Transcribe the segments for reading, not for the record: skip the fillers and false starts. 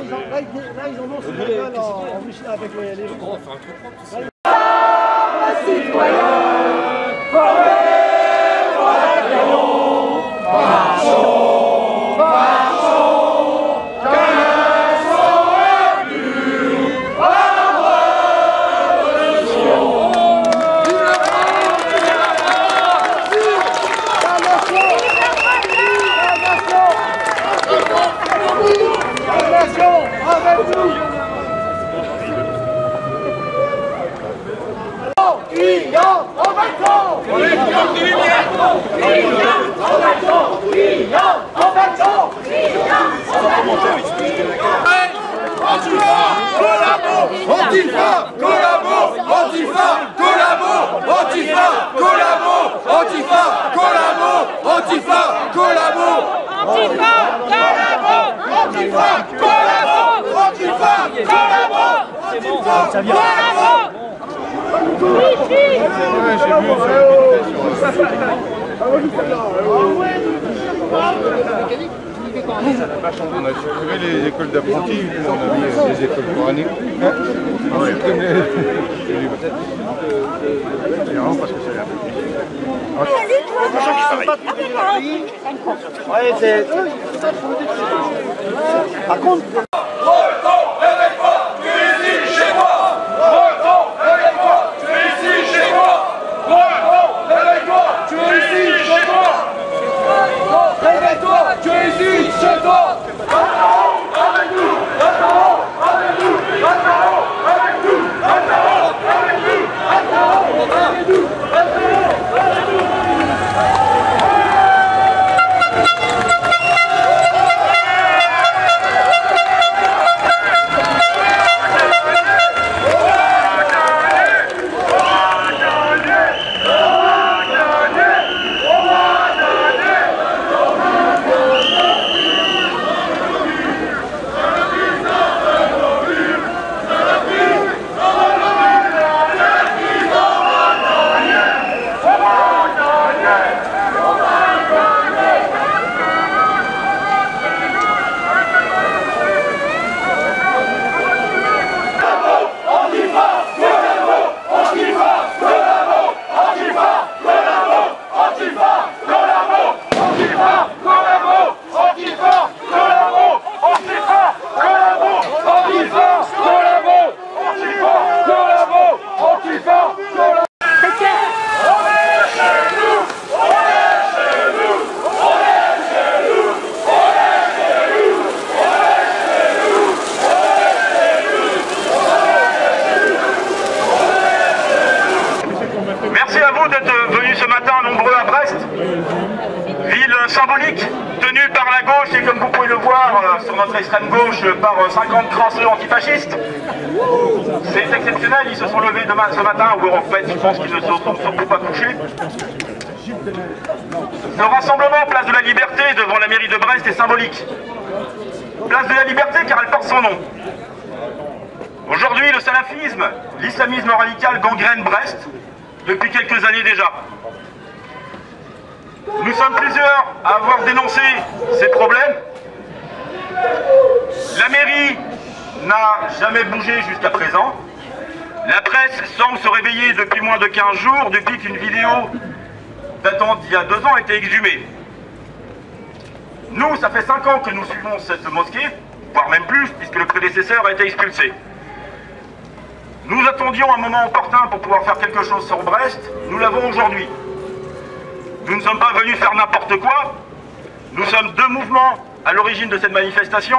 Là, ils en ont citoyens, formez pour la canon, marchons, marchons, car le pur, par religion. Vive la France, vive la France, vive la France, vive la France. On a supprimé les écoles d'apprentis, on a mis les écoles coraniques. On a supprimé non, parce que c'est la même. Par contre... symbolique, tenue par la gauche et comme vous pouvez le voir sur notre extrême gauche par 50 cranceux antifascistes. C'est exceptionnel, ils se sont levés demain ce matin, ou en fait je pense qu'ils ne se sont surtout pas couchés. Ce rassemblement place de la Liberté devant la mairie de Brest est symbolique. Place de la Liberté car elle porte son nom. Aujourd'hui le salafisme, l'islamisme radical gangrène Brest depuis quelques années déjà. Nous sommes plusieurs à avoir dénoncé ces problèmes. La mairie n'a jamais bougé jusqu'à présent. La presse semble se réveiller depuis moins de 15 jours, depuis qu'une vidéo datant d'il y a 2 ans a été exhumée. Nous, ça fait 5 ans que nous suivons cette mosquée, voire même plus, puisque le prédécesseur a été expulsé. Nous attendions un moment opportun pour pouvoir faire quelque chose sur Brest. Nous l'avons aujourd'hui. Nous ne sommes pas venus faire n'importe quoi. Nous sommes 2 mouvements à l'origine de cette manifestation.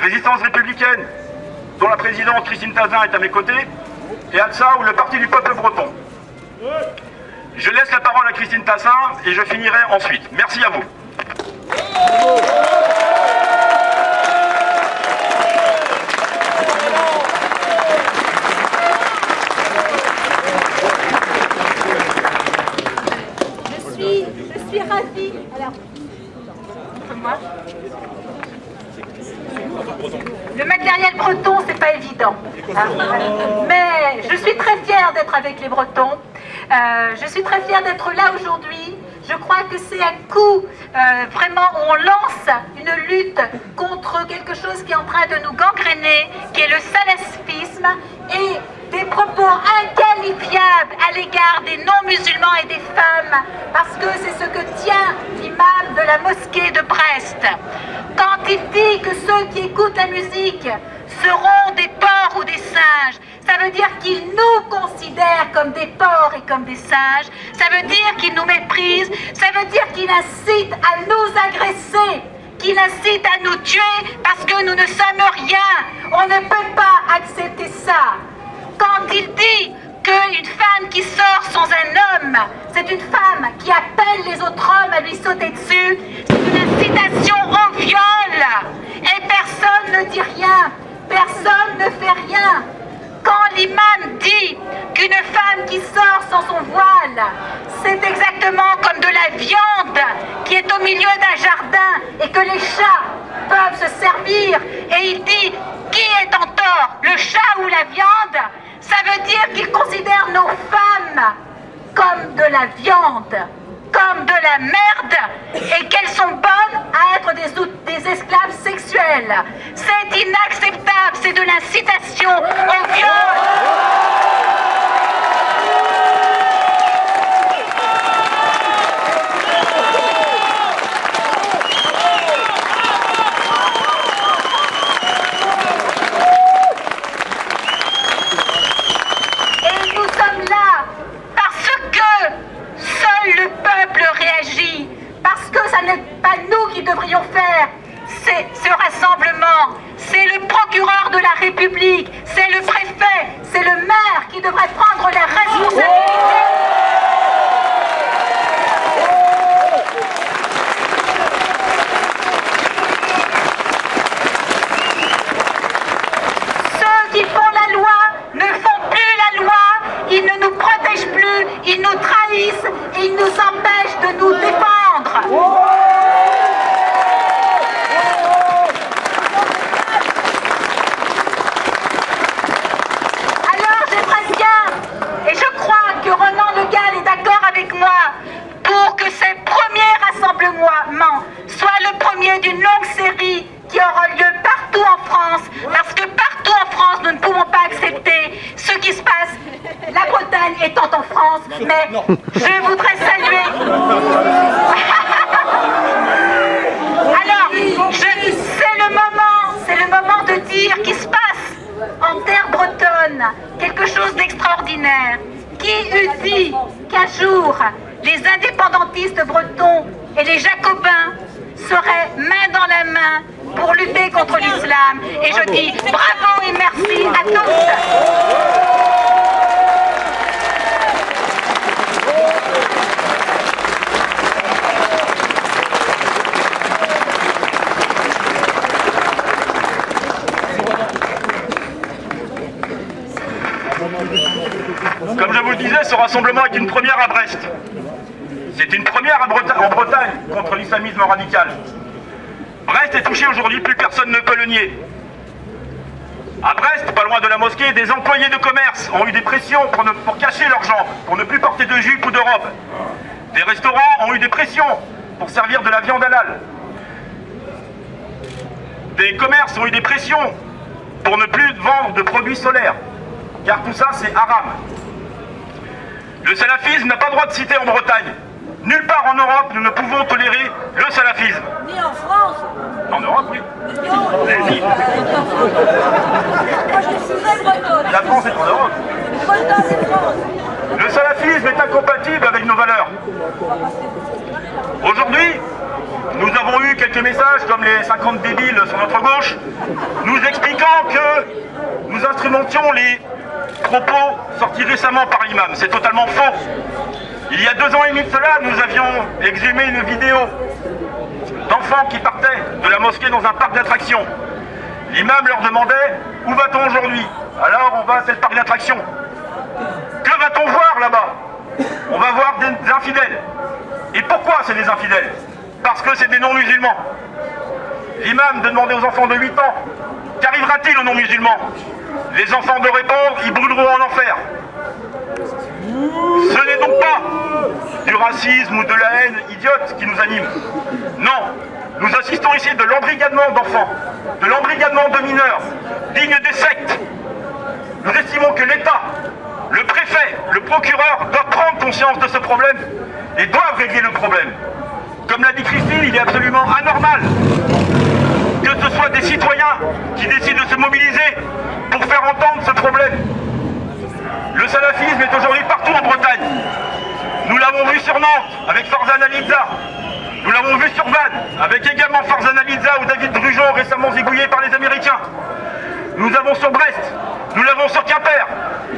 Résistance républicaine, dont la présidente Christine Tasin est à mes côtés, et Adsav, le parti du peuple breton. Je laisse la parole à Christine Tasin et je finirai ensuite. Merci à vous. Le matériel breton, c'est pas évident. Mais je suis très fière d'être avec les Bretons. Je suis très fière d'être là aujourd'hui. Je crois que c'est un coup, vraiment, où on lance une lutte contre quelque chose qui est en train de nous gangréner, qui est le salafisme et des propos inqualifiables à l'égard des non-musulmans et des femmes, parce que c'est ce que tient l'imam de la mosquée de Brest. Quand il dit que ceux qui écoutent la musique seront des porcs ou des singes, ça veut dire qu'ils nous considèrent comme des porcs et comme des singes, ça veut dire qu'ils nous méprisent, ça veut dire qu'ils incitent à nous agresser, qu'ils incitent à nous tuer parce que nous ne sommes rien. On ne peut pas accepter ça. Quand il dit qu'une femme qui sort sans un homme, c'est une femme qui appelle les autres hommes à lui sauter dessus, c'est une incitation au viol. Et personne ne dit rien, personne ne fait rien. Quand l'imam dit qu'une femme qui sort sans son voile, c'est exactement comme de la viande qui est au milieu d'un jardin et que les chats peuvent se servir, et il dit qui est en tort, le chat ou la viande, ça veut dire qu'il considère nos femmes comme de la viande, comme de la merde, et qu'elles sont bonnes à être des esclaves sexuels. C'est inacceptable, c'est de l'incitation au viol. Et nous sommes là parce que seul le peuple réagit, parce que ça n'est pas nous qui devrions faire ce rassemblement. C'est le procureur de la République, c'est le préfet, c'est le maire qui devrait prendre la responsabilité. Ceux qui font la loi ne font plus la loi, ils ne nous protègent plus, ils nous trahissent et ils nous empêchent de nous défendre. Pour que ces premiers rassemblements soient le premier d'une longue série qui aura lieu partout en France, parce que partout en France, nous ne pouvons pas accepter ce qui se passe, la Bretagne étant en France, mais je voudrais saluer... Alors, c'est le moment de dire qu'il se passe en terre bretonne quelque chose d'extraordinaire. Qui eût dit qu'un jour, les indépendantistes bretons et les jacobins seraient main dans la main pour lutter contre l'islam. Et je dis bravo et merci à tous. Comme je vous le disais, ce rassemblement est une première à Brest. C'est une première en Bretagne contre l'islamisme radical. Brest est touchée aujourd'hui, plus personne ne peut le nier. À Brest, pas loin de la mosquée, des employés de commerce ont eu des pressions pour cacher leurs jambes, pour ne plus porter de jupe ou de robe. Des restaurants ont eu des pressions pour servir de la viande halal. Des commerces ont eu des pressions pour ne plus vendre de produits solaires, car tout ça c'est haram. Le salafisme n'a pas le droit de citer en Bretagne. Nulle part en Europe, nous ne pouvons tolérer le salafisme. Ni en France. En Europe, oui. La France est en Europe. Le salafisme est incompatible avec nos valeurs. Aujourd'hui, nous avons eu quelques messages, comme les 50 débiles sur notre gauche, nous expliquant que nous instrumentions les propos sortis récemment par l'imam. C'est totalement faux. Il y a 2 ans et demi de cela, nous avions exhumé une vidéo d'enfants qui partaient de la mosquée dans un parc d'attractions. L'imam leur demandait « Où va-t-on aujourd'hui ?» Alors on va à ce parc d'attractions. Que va-t-on voir là-bas ? On va voir des infidèles. Et pourquoi c'est des infidèles, parce que c'est des non-musulmans. L'imam de demander aux enfants de 8 ans, qu'arrivera-t-il aux non-musulmans? Les enfants de répondre, ils brûleront en enfer. Ce n'est donc pas du racisme ou de la haine idiote qui nous anime. Non, nous assistons ici de l'embrigadement d'enfants, de l'embrigadement de mineurs, dignes des sectes. Nous estimons que l'État, le préfet, le procureur doivent prendre conscience de ce problème et doivent régler le problème. Comme l'a dit Christine, il est absolument anormal que ce soit des citoyens qui décident de se mobiliser pour faire entendre ce problème. Le salafisme est aujourd'hui partout en Bretagne. Nous l'avons vu sur Nantes avec Farzana Lyza. Nous l'avons vu sur Vannes avec également Farzana Lyza ou David Brujon récemment zigouillé par les Américains. Nous avons sur Brest, nous l'avons sur Quimper,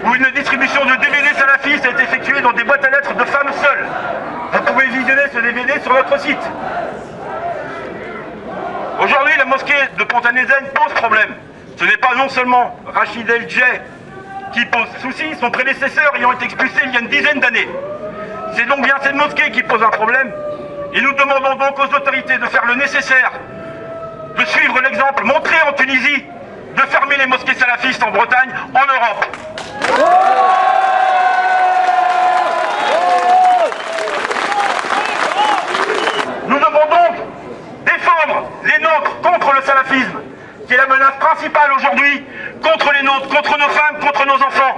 où une distribution de DVD salafistes a été effectuée dans des boîtes à lettres de femmes seules. Vous pouvez visionner ce DVD sur notre site. Aujourd'hui, la mosquée de Pontanézen pose problème. Ce n'est pas non seulement Rachid El qui pose souci, son prédécesseur ayant été expulsé il y a une dizaine d'années. C'est donc bien cette mosquée qui pose un problème. Et nous demandons donc aux autorités de faire le nécessaire, de suivre l'exemple montré en Tunisie, de fermer les mosquées salafistes en Bretagne, en Europe. Nous devons donc défendre les nôtres contre le salafisme, qui est la menace principale aujourd'hui, contre les nôtres, contre nos femmes, contre nos enfants.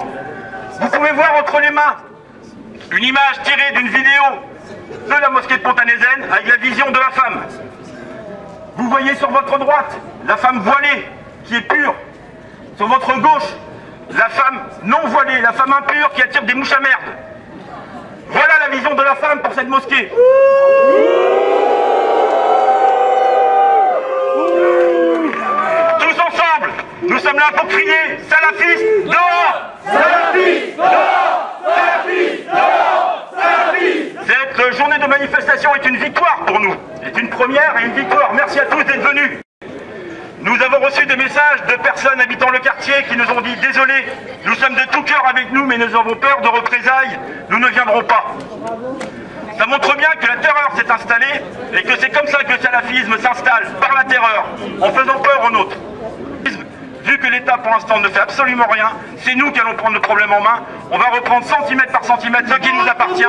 Vous pouvez voir entre les mains une image tirée d'une vidéo de la mosquée de Pontanézen avec la vision de la femme. Vous voyez sur votre droite la femme voilée, qui est pure. Sur votre gauche, la femme non voilée, la femme impure qui attire des mouches à merde. Voilà la vision de la femme pour cette mosquée. Tous ensemble, nous sommes là pour crier salafistes dehors! Salafistes dehors! Salafistes dehors! Salafistes dehors! Cette journée de manifestation est une victoire pour nous. C'est une première et une victoire. Merci à tous d'être venus. Nous avons reçu des messages de personnes habitant le quartier qui nous ont dit « Désolé, nous sommes de tout cœur avec nous, mais nous avons peur de représailles, nous ne viendrons pas. » Ça montre bien que la terreur s'est installée et que c'est comme ça que le salafisme s'installe, par la terreur, en faisant peur aux nôtres. Vu que l'État pour l'instant ne fait absolument rien, c'est nous qui allons prendre le problème en main. On va reprendre centimètre par centimètre ce qui nous appartient.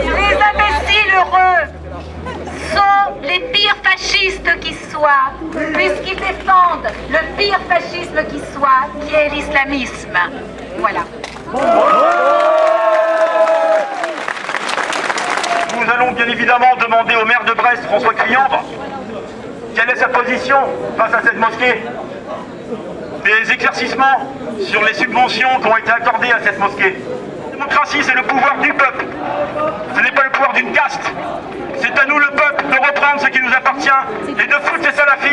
Et les imbéciles heureux sont les pires fascistes qui soient, puisqu'ils défendent le pire fascisme qui soit, qui est l'islamisme. Voilà. Nous allons bien évidemment demander au maire de Brest, François Cuillandre, quelle est sa position face à cette mosquée. Des éclaircissements sur les subventions qui ont été accordées à cette mosquée. La démocratie, c'est le pouvoir du peuple. Ce n'est pas le pouvoir d'une caste. C'est à nous, le peuple, de reprendre ce qui nous appartient et de foutre ces salafistes.